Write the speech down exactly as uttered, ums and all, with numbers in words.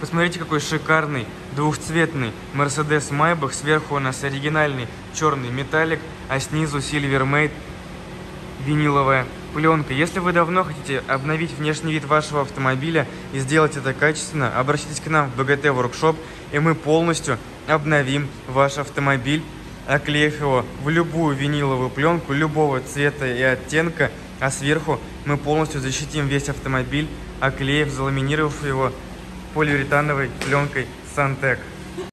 Посмотрите, какой шикарный двухцветный Mercedes Maybach. Сверху у нас оригинальный черный металлик, а снизу Silver Mate виниловая пленка. Если вы давно хотите обновить внешний вид вашего автомобиля и сделать это качественно, обратитесь к нам в би джи ти Workshop, и мы полностью обновим ваш автомобиль, оклеив его в любую виниловую пленку любого цвета и оттенка, а сверху мы полностью защитим весь автомобиль, оклеив, заламинировав его полиуретановой пленкой Сантек.